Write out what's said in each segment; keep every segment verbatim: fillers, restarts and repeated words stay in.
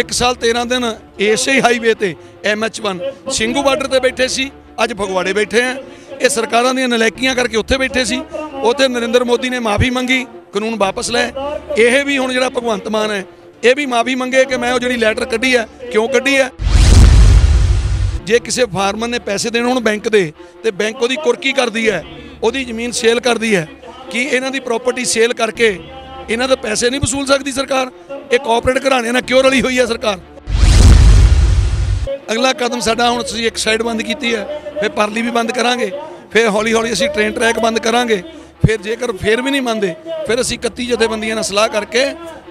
एक साल तेरह दिन इस ही हाईवे ते M H one Singhu border ते बैठे सी, अज फगवाड़े बैठे हैं। ये सरकारां दी नलैकियां करके उत्थे बैठे सी, उत्थे नरेंद्र मोदी ने माफ़ी मंगी, कानून वापस लै। ये भी हुण जिहड़ा भगवंत मान है ये भी माफ़ी मंगे कि मैं वो जिहड़ी लैटर कढ़ी है क्यों कढ़ी है। जे किसी फार्मर ने पैसे देने होण बैंक दे ते बैंक उहदी कुरकी करदी है, उहदी जमीन सेल करदी है, कि इन्हां दी प्रॉपर्टी सेल करके इन्हां दे पैसे नहीं वसूल सकदी सरकार? ये कॉरपोरेट घराणियां नाल क्यों रली हुई है सरकार? अगला कदम साडा हुण तुसीं एक साइड बंद कीती है, फिर परली भी बंद करांगे, फिर हौली हौली असीं ट्रेन ट्रैक बंद करांगे, फिर जेकर फिर भी नहीं मानते फिर असीं इकत्ती जथेबंदियां नाल सलाह करके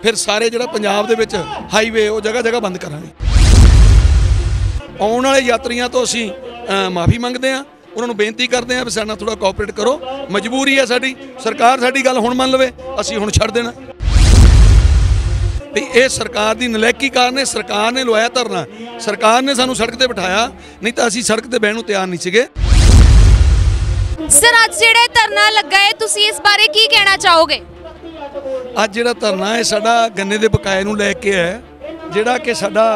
फिर सारे जिहड़ा पंजाब दे विच हाईवे वो जगह जगह बंद करांगे। आने वाले यात्रियों तो असी माफ़ी मंगते हैं, उन्होंने बेनती करते हैं भी साडे नाल थोड़ा कोऑपरेट करो, मजबूरी है साडी, सरकार साडी गल हुण मन लवे, असी हुण छड़ देना। भी ये सरकार की नलैकी कारण सरकार ने लवाया धरना, सरकार ने सानू सड़क पर बिठाया, नहीं तो असी सड़क पर बहन तैयार नहीं सीगे। सर, अज जिहड़ा धरना लगा है तुसीं इस बारे की कहना चाहोगे? अज जिहड़ा धरना है साडा गन्ने दे बकाए नूं लै के है, जिहड़ा कि साडा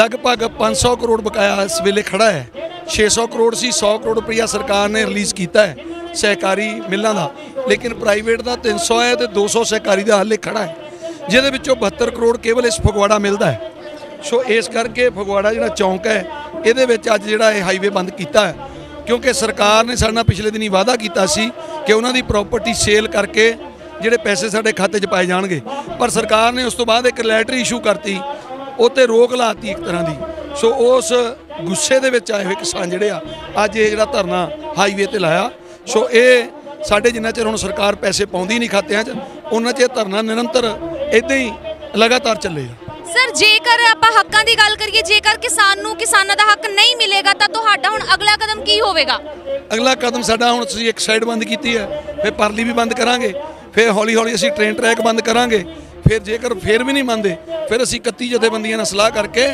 लगभग पाँच सौ करोड़ बकाया इस वेले खड़ा है। छे सौ करोड़ सी, सौ करोड़ रुपया सरकार ने रिलीज़ किया है सहकारी मिलों का, लेकिन प्राइवेट का तीन सौ है तो दो सौ सहकारी का हाले खड़ा है, जिहदे विच्चों बहत्तर करोड़ केवल इस फगवाड़ा मिलता है। सो इस करके फगवाड़ा जिहड़ा चौंक है ये अज जिहड़ा हाईवे बंद किया है, क्योंकि सरकार ने साडे नाल पिछले दिनी वादा किया सी कि उन्हां दी प्रॉपर्टी सेल करके जिहड़े पैसे साडे खाते च पाए जाणगे, पर सरकार ने उस तो बाद एक लैटरी इशू करती, उत्ते रोक लाती एक तरह की। सो उस गुस्से दे विच आए हुए किसान जिहड़े आ अज ये जिहड़ा धरना हाईवे ते लाया। सो ये साडे जिन्ना चिर हुण सरकार पैसे पाउंदी नहीं खातियां च उन्ना चिर धरना निरंतर इदां ही लगातार चलेगा। सर, जेकर आपां हक्कां दी गल करिए, जेकर किसान नूं किसानां दा हक नहीं मिलेगा तां तुहाडा हुण अगला कदम की होवेगा? अगला कदम साडा हुण तुसीं एक साइड बंद कीती है, फिर परली भी बंद करांगे, फिर हौली हौली असीं ट्रेन ट्रैक बंद करांगे, फिर जेकर फिर भी नहीं मानते फिर असीं इकत्ती जथेबंदियां नाल सलाह करके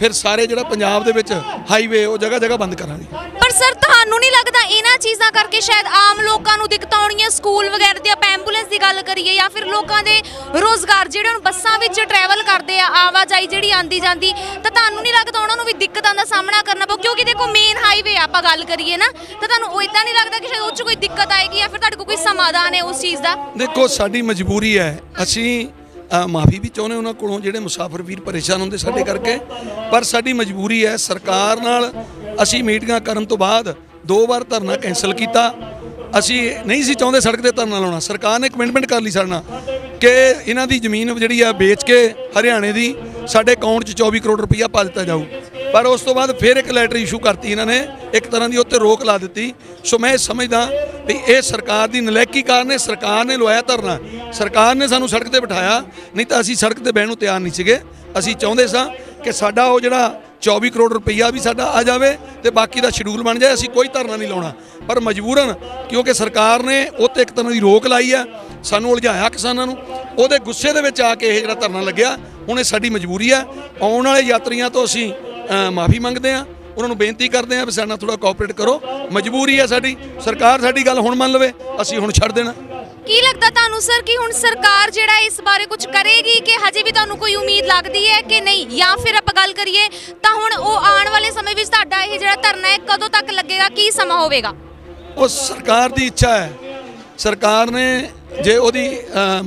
फिर सारे जिहड़ा पंजाब दे विच हाईवे वो जगह जगह बंद करांगे। पर सर, तुहानूं नहीं लगदा इन्हां चीज़ां करके शायद आम लोकां नूं दिक्कतां आउणीआं? स्कूल वगैरह दी आपां एंबूलेंस दी गल करिए या फिर लोकां दे रोज़गार जिहड़े हुण बस्सां विच ट्रैवल करदे आ, आवाजाई जिहड़ी आंदी जांदी, तां तुहानूं नहीं लगदा उन्हां नूं भी दिक्कतां दा सामना करना पऊ? क्योंकि देखो मेन हाईवे आपां गल करिए ना, तां तुहानूं इदां नहीं लगदा कि शायद उह 'च कोई दिक्कत आएगी या फिर तुहाडे कोल कोई समाधान है उस चीज़ दा? देखो, साडी मजबूरी है, असीं माफ़ी भी चाहते उन्होंने को जोड़े मुसाफर वीर परेशान होंगे साढ़े करके, पर साड़ी मजबूरी है। सरकार नाल असी मीटिंग करन तो बाद दो बार धरना कैंसल किया, असी नहीं सी चाहते सड़क पर धरना लाना, सरकार ने कमिटमेंट कर ली साढ़े नाल कि इन्हां दी जमीन जिहड़ी आ बेच के हरियाणे दी साढ़े अकाउंट चौबी करोड़ रुपया पा दिता जाऊ, पर उस तो बाद फिर एक लैटर इशू करती इन्होंने, एक तरह की उत्ते रोक ला दी। सो मैं समझदा भी ये सरकार की नलैकी कारण सरकार ने लवाया धरना, सरकार ने सानू सड़क पर बिठाया, नहीं तो असी सड़क पर बहन तैयार नहीं सीगे। असी चाहते सां कि साडा वो जिहड़ा चौबी करोड़ रुपया भी साडा आ जाए तो बाकी का शेड्यूल बन जाए, असी कोई धरना नहीं लाउणा, पर मजबूरन क्योंकि सरकार ने उत्ते एक तरह की रोक लाई है, सानू उलझाया किसानां नूं, उहदे गुस्से दे विच आ के इह जिहड़ा धरना लग्गिआ। हुण इह साडी मजबूरी है। आउण वाले यात्रियां तो असी माफ़ी मंगते हैं, उन्होंने बेनती करते हैं भी साडे नाल थोड़ा कोऑपरेट करो, मजबूरी है साडी, सरकार साडी गल हुण मन लवे, असी हुण छड़ देना। की लगता तुहानूं सर कि हुण सरकार जिहड़ा इस बारे कुछ करेगी कि हजे भी तुहानूं कोई उम्मीद लगदी है कि नहीं, या फिर आपां गल करिए तां हुण ओह आउण वाले समय विच तुहाडा इह जिहड़ा धरना है कदों तक लगेगा, की समां होवेगा? ओह सरकार दी इच्छा है, सरकार ने जे ओहदी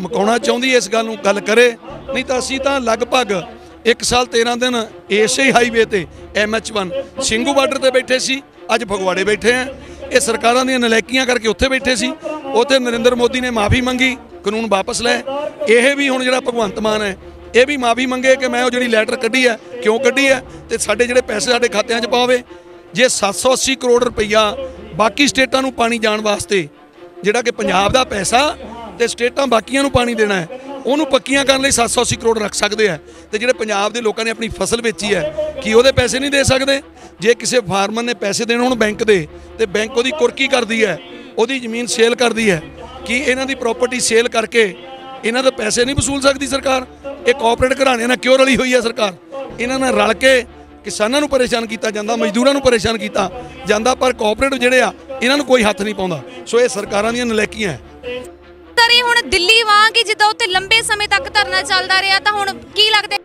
मकाउणा चाहुंदी इस गल नूं गल करे, नहीं तां असीं तां लगभग एक साल तेरह दिन इस ही हाईवे ते M H one Singhu border ते बैठे सी, अज फगवाड़े बैठे हैं। ये सरकारां दी नलैकियां करके उत्थे बैठे सी, उत्थे नरेंद्र मोदी ने माफ़ी मंगी, कानून वापस लै। ये भी हुण जिहड़ा भगवंत मान है ये भी माफ़ी मंगे कि मैं वो जिहड़ी लैटर कढ़ी है क्यों कढ़ी है, तो साडे जिहड़े पैसे साडे खातियां च पावे। जे सत्त सौ अस्सी करोड़ रुपया बाकी स्टेटां नूं पाणी जाण वास्ते जिहड़ा कि पंजाब दा पैसा ते स्टेटां बाकियां नूं पाणी देना है, उन्होंने पक्कियां करने सत्त सौ अस्सी करोड़ रख सकते हैं। तो जिहड़े पंजाब दे लोगों ने अपनी फसल बेची है कि वह पैसे नहीं दे सकते? जे किसी फार्मर ने पैसे देने होण बैंक दे तो बैंक उहदी कुरकी करदी है, उहदी जमीन सेल करदी है, कि इन्हां दी प्रॉपर्टी सेल करके इन्हां दे पैसे नहीं वसूल सकदी सरकार? ये कॉरपोरेट घराणियां नाल क्यों रली हुई है सरकार? इन्हां नाल रल के किसानां नूं परेशान किया जाता, मजदूरां नूं परेशान किया जाता, पर कॉरपोरेट जिहड़े आ इन्हां नूं कोई हत्थ नहीं पाउंदा। सो ये सरकारां दीयां नलैकियां है। दिल्ली वांग जिद्दां उत्ते लंबे समय तक धरना चलदा रहा, तां हुण की लगदा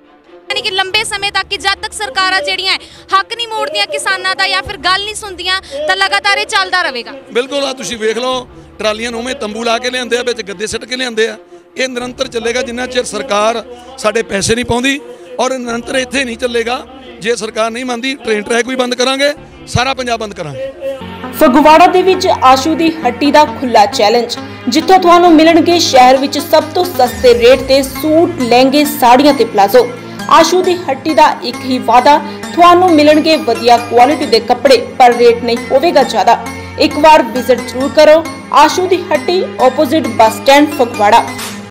यानी कि लंबे समय तक जद तक सरकारां जिहड़ियां हक नहीं मोड़दियां किसानां दा या फिर गल नहीं सुनदियां तां लगातार ये चलदा रहेगा। बिल्कुल आ तुसीं वेख लो ट्रालियां नूं में तंबू ला के लिआंदे आ, विच गद्दे सिट के लिआंदे आ। ये निरंतर चलेगा जिन्ना चिर सरकार साडे पैसे नहीं पाउंदी और निरंतर इत्थे नहीं चलेगा। जे सरकार नहीं मानती ट्रेन ट्रैक भी बंद करांगे, सारा पंजाब बंद करांगे। फगवाड़ा दे विच आशू दी हट्टी दा खुला चैलेंज, जित्थों तुहानू मिलणगे शहर विच सब तो सस्ते रेट ते सूट, लहंगे, साड़ियां ते प्लाजो। आशू दी हट्टी दा एक ही वादा, तुहानू मिलणगे वधिया क्वालिटी दे कपड़े पर रेट नहीं होवेगा ज्यादा। एक बार विजिट जरूर करो आशू दी हट्टी, ऑपोजिट बस स्टैंड फगवाड़ा।